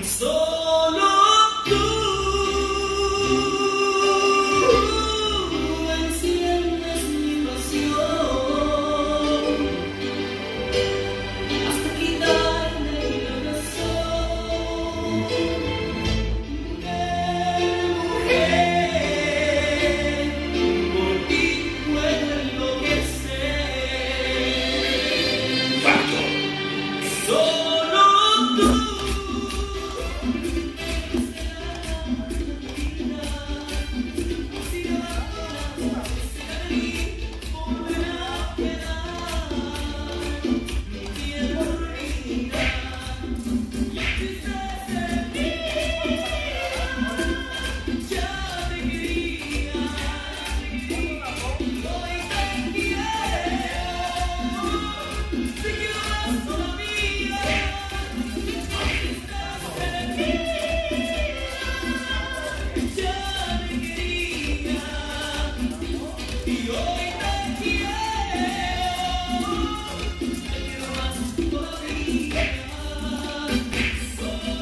Solo tú enciendes mi pasión hasta quitarme mi razón. Mujer, mujer, por ti puedo enloquecer. Facto. Solo tú.